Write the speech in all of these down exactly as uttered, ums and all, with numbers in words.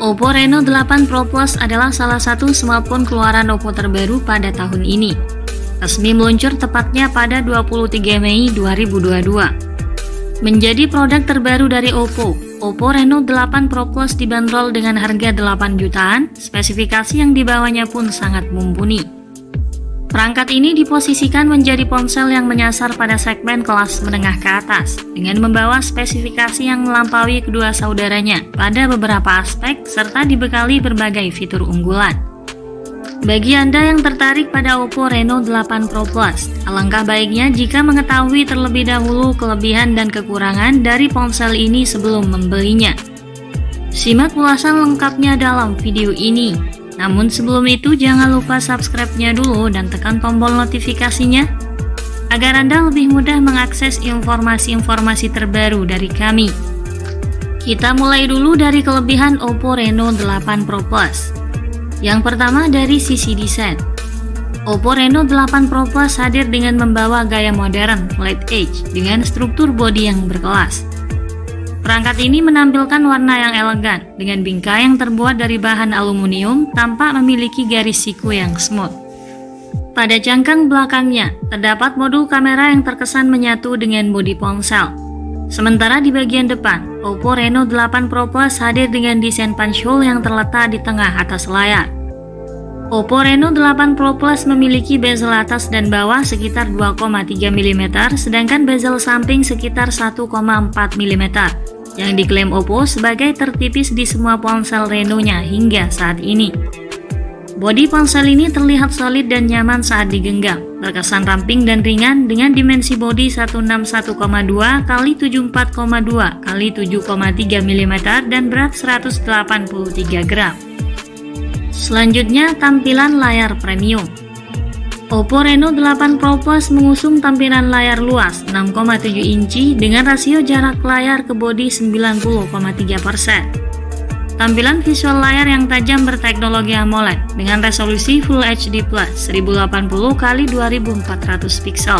OPPO Reno delapan Pro Plus adalah salah satu smartphone keluaran OPPO terbaru pada tahun ini. Resmi meluncur tepatnya pada dua puluh tiga Mei dua ribu dua puluh dua. Menjadi produk terbaru dari OPPO, OPPO Reno delapan Pro Plus dibanderol dengan harga delapan jutaan, spesifikasi yang dibawanya pun sangat mumpuni. Perangkat ini diposisikan menjadi ponsel yang menyasar pada segmen kelas menengah ke atas, dengan membawa spesifikasi yang melampaui kedua saudaranya pada beberapa aspek serta dibekali berbagai fitur unggulan. Bagi Anda yang tertarik pada OPPO Reno delapan Pro Plus, alangkah baiknya jika mengetahui terlebih dahulu kelebihan dan kekurangan dari ponsel ini sebelum membelinya. Simak ulasan lengkapnya dalam video ini. Namun sebelum itu jangan lupa subscribe-nya dulu dan tekan tombol notifikasinya agar Anda lebih mudah mengakses informasi-informasi terbaru dari kami. Kita mulai dulu dari kelebihan OPPO Reno delapan Pro Plus. Yang pertama dari sisi desain. OPPO Reno delapan Pro Plus hadir dengan membawa gaya modern, light edge, dengan struktur bodi yang berkelas. Perangkat ini menampilkan warna yang elegan dengan bingkai yang terbuat dari bahan aluminium tanpa memiliki garis siku yang smooth. Pada cangkang belakangnya, terdapat modul kamera yang terkesan menyatu dengan bodi ponsel. Sementara di bagian depan, OPPO Reno delapan Pro Plus hadir dengan desain punch hole yang terletak di tengah atas layar. OPPO Reno delapan Pro Plus memiliki bezel atas dan bawah sekitar dua koma tiga milimeter, sedangkan bezel samping sekitar satu koma empat milimeter. Yang diklaim OPPO sebagai tertipis di semua ponsel Reno-nya hingga saat ini. Bodi ponsel ini terlihat solid dan nyaman saat digenggam, terkesan ramping dan ringan dengan dimensi bodi seratus enam puluh satu koma dua kali tujuh puluh empat koma dua kali tujuh koma tiga milimeter dan berat seratus delapan puluh tiga gram. Selanjutnya, tampilan layar premium. OPPO Reno delapan Pro Plus mengusung tampilan layar luas enam koma tujuh inci dengan rasio jarak layar ke bodi sembilan puluh koma tiga persen. Tampilan visual layar yang tajam berteknologi AMOLED dengan resolusi Full H D plus seribu delapan puluh kali dua ribu empat ratus piksel.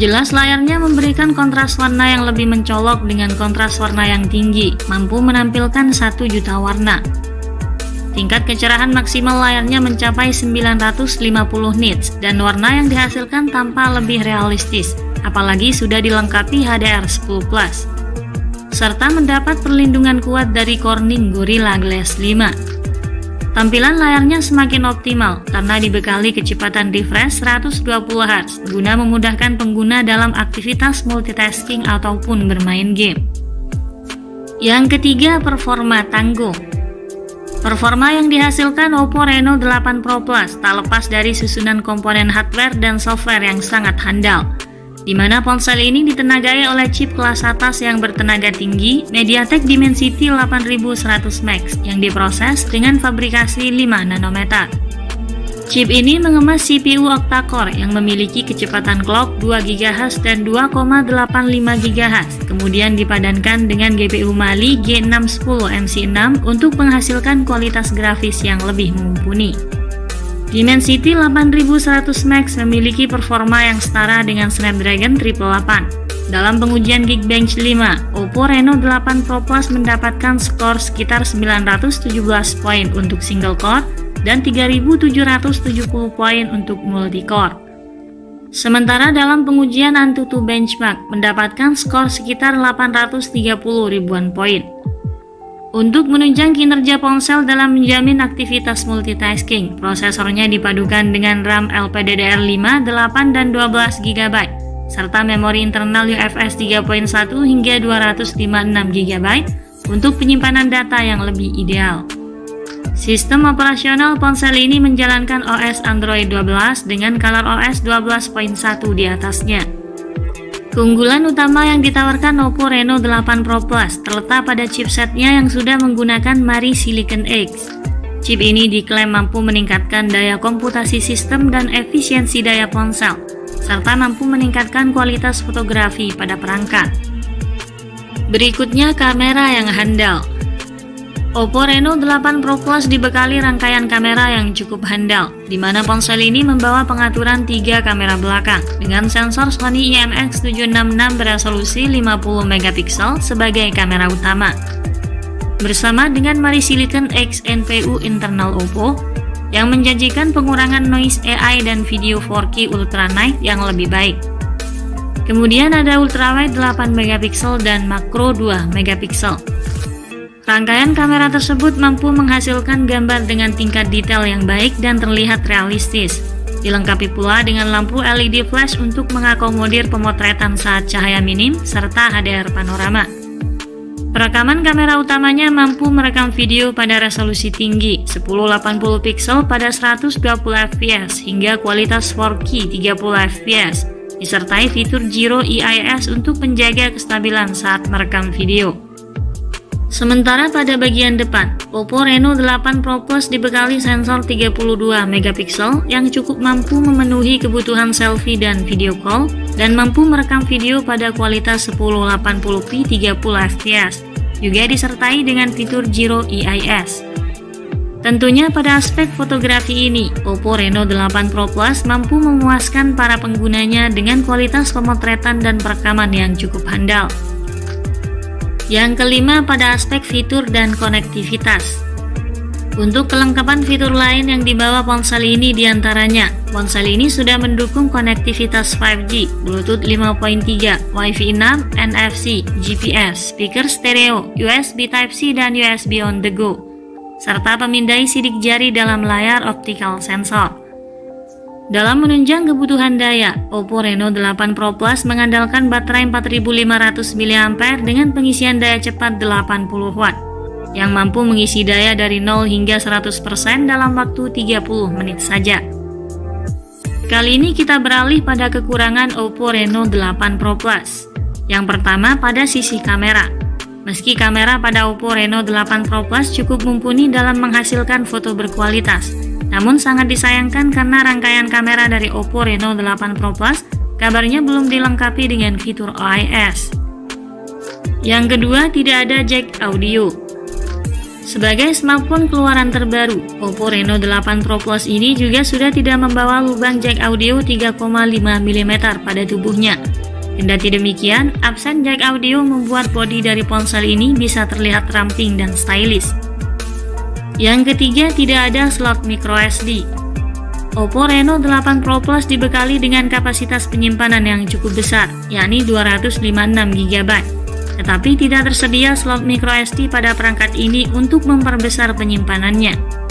Jelas layarnya memberikan kontras warna yang lebih mencolok dengan kontras warna yang tinggi, mampu menampilkan satu juta warna. Tingkat kecerahan maksimal layarnya mencapai sembilan ratus lima puluh nits dan warna yang dihasilkan tanpa lebih realistis, apalagi sudah dilengkapi H D R sepuluh plus, serta mendapat perlindungan kuat dari Corning Gorilla Glass lima. Tampilan layarnya semakin optimal karena dibekali kecepatan refresh seratus dua puluh hertz guna memudahkan pengguna dalam aktivitas multitasking ataupun bermain game. Yang ketiga, performa tangguh. Performa yang dihasilkan OPPO Reno delapan Pro Plus tak lepas dari susunan komponen hardware dan software yang sangat handal, di mana ponsel ini ditenagai oleh chip kelas atas yang bertenaga tinggi MediaTek Dimensity delapan ribu seratus Max yang diproses dengan fabrikasi lima nanometer. Chip ini mengemas C P U octa-core yang memiliki kecepatan clock dua gigahertz dan dua koma delapan lima gigahertz, kemudian dipadankan dengan G P U Mali G enam satu nol M C enam untuk menghasilkan kualitas grafis yang lebih mumpuni. Dimensity delapan ribu seratus Max memiliki performa yang setara dengan Snapdragon delapan delapan delapan. Dalam pengujian Geekbench lima, OPPO Reno delapan Pro Plus mendapatkan skor sekitar sembilan ratus tujuh belas poin untuk single core dan tiga ribu tujuh ratus tujuh puluh poin untuk multi-core. Sementara dalam pengujian AnTuTu Benchmark mendapatkan skor sekitar delapan ratus tiga puluh ribuan poin. Untuk menunjang kinerja ponsel dalam menjamin aktivitas multitasking, prosesornya dipadukan dengan RAM L P D D R lima, delapan dan dua belas giga byte, serta memori internal U F S tiga titik satu hingga dua ratus lima puluh enam giga byte untuk penyimpanan data yang lebih ideal. Sistem operasional ponsel ini menjalankan O S Android dua belas dengan Color O S dua belas titik satu di atasnya. Keunggulan utama yang ditawarkan OPPO Reno delapan Pro Plus terletak pada chipsetnya yang sudah menggunakan MariSilicon X. Chip ini diklaim mampu meningkatkan daya komputasi sistem dan efisiensi daya ponsel, serta mampu meningkatkan kualitas fotografi pada perangkat. Berikutnya, kamera yang handal. OPPO Reno delapan Pro Plus dibekali rangkaian kamera yang cukup handal, di mana ponsel ini membawa pengaturan tiga kamera belakang dengan sensor Sony I M X tujuh enam enam beresolusi lima puluh megapiksel sebagai kamera utama. Bersama dengan MariSilicon X N P U internal OPPO yang menjanjikan pengurangan noise A I dan video empat K ultra night yang lebih baik. Kemudian ada ultrawide delapan megapiksel dan makro dua megapiksel. Rangkaian kamera tersebut mampu menghasilkan gambar dengan tingkat detail yang baik dan terlihat realistis. Dilengkapi pula dengan lampu L E D flash untuk mengakomodir pemotretan saat cahaya minim serta H D R panorama. Perekaman kamera utamanya mampu merekam video pada resolusi tinggi seribu delapan puluh piksel pada seratus dua puluh fps hingga kualitas empat K tiga puluh fps, disertai fitur Zero E I S untuk menjaga kestabilan saat merekam video. Sementara pada bagian depan, OPPO Reno delapan Pro Plus dibekali sensor tiga puluh dua megapiksel yang cukup mampu memenuhi kebutuhan selfie dan video call dan mampu merekam video pada kualitas seribu delapan puluh p tiga puluh fps, juga disertai dengan fitur Zero E I S. Tentunya pada aspek fotografi ini, OPPO Reno delapan Pro Plus mampu memuaskan para penggunanya dengan kualitas pemotretan dan perekaman yang cukup handal. Yang kelima pada aspek fitur dan konektivitas. Untuk kelengkapan fitur lain yang dibawa ponsel ini diantaranya, ponsel ini sudah mendukung konektivitas lima G, Bluetooth lima titik tiga, Wi-Fi enam, N F C, G P S, speaker stereo, U S B Type-C dan U S B on the go, serta pemindai sidik jari dalam layar optical sensor. Dalam menunjang kebutuhan daya, OPPO Reno delapan Pro Plus mengandalkan baterai empat ribu lima ratus miliampere-ah dengan pengisian daya cepat delapan puluh watt, yang mampu mengisi daya dari nol hingga seratus persen dalam waktu tiga puluh menit saja. Kali ini kita beralih pada kekurangan OPPO Reno delapan Pro Plus. Yang pertama pada sisi kamera. Meski kamera pada OPPO Reno delapan Pro Plus cukup mumpuni dalam menghasilkan foto berkualitas, namun sangat disayangkan karena rangkaian kamera dari OPPO Reno delapan Pro Plus kabarnya belum dilengkapi dengan fitur O I S. Yang kedua, tidak ada jack audio. Sebagai smartphone keluaran terbaru, OPPO Reno delapan Pro Plus ini juga sudah tidak membawa lubang jack audio tiga koma lima milimeter pada tubuhnya. Kendati demikian, absen jack audio membuat bodi dari ponsel ini bisa terlihat ramping dan stylish. Yang ketiga, tidak ada slot microSD. OPPO Reno delapan Pro Plus dibekali dengan kapasitas penyimpanan yang cukup besar, yakni dua ratus lima puluh enam giga byte. Tetapi tidak tersedia slot microSD pada perangkat ini untuk memperbesar penyimpanannya.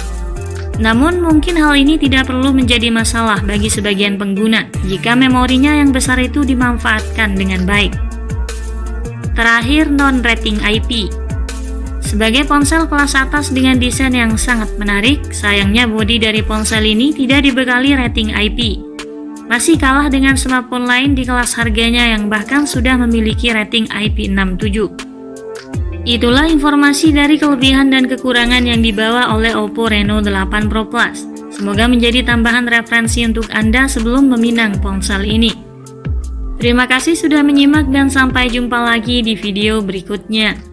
Namun mungkin hal ini tidak perlu menjadi masalah bagi sebagian pengguna jika memorinya yang besar itu dimanfaatkan dengan baik. Terakhir, non-rating I P. Sebagai ponsel kelas atas dengan desain yang sangat menarik, sayangnya bodi dari ponsel ini tidak dibekali rating I P. Masih kalah dengan smartphone lain di kelas harganya yang bahkan sudah memiliki rating I P enam tujuh. Itulah informasi dari kelebihan dan kekurangan yang dibawa oleh OPPO Reno delapan Pro Plus. Semoga menjadi tambahan referensi untuk Anda sebelum meminang ponsel ini. Terima kasih sudah menyimak dan sampai jumpa lagi di video berikutnya.